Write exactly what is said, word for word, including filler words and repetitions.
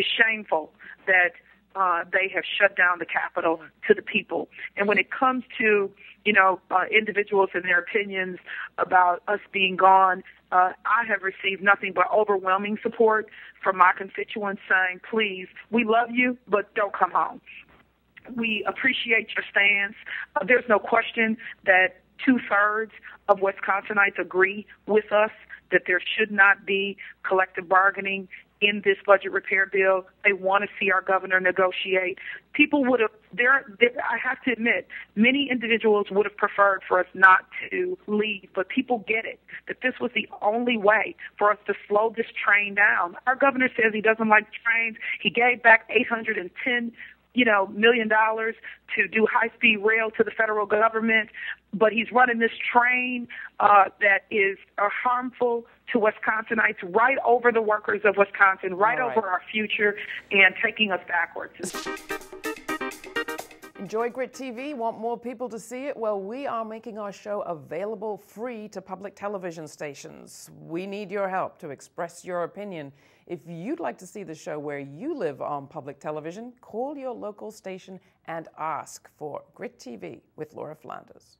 It's shameful that uh, they have shut down the Capitol to the people. And when it comes to, you know, uh, individuals and their opinions about us being gone, uh, I have received nothing but overwhelming support from my constituents saying, please, we love you, but don't come home. We appreciate your stance. Uh, there's no question that two-thirds of Wisconsinites agree with us that there should not be collective bargaining in this budget repair bill. They want to see our governor negotiate. People would have, there, there, I have to admit, many individuals would have preferred for us not to leave, but people get it, that this was the only way for us to slow this train down. Our governor says he doesn't like trains. He gave back eight hundred ten you know, million dollars to do high-speed rail to the federal government, but he's running this train uh, that is uh, harmful to Wisconsinites, right over the workers of Wisconsin, right, right over our future, and taking us backwards. Enjoy Grit T V? Want more people to see it? Well, we are making our show available free to public television stations. We need your help to express your opinion. If you'd like to see the show where you live on public television, call your local station and ask for Grit T V with Laura Flanders.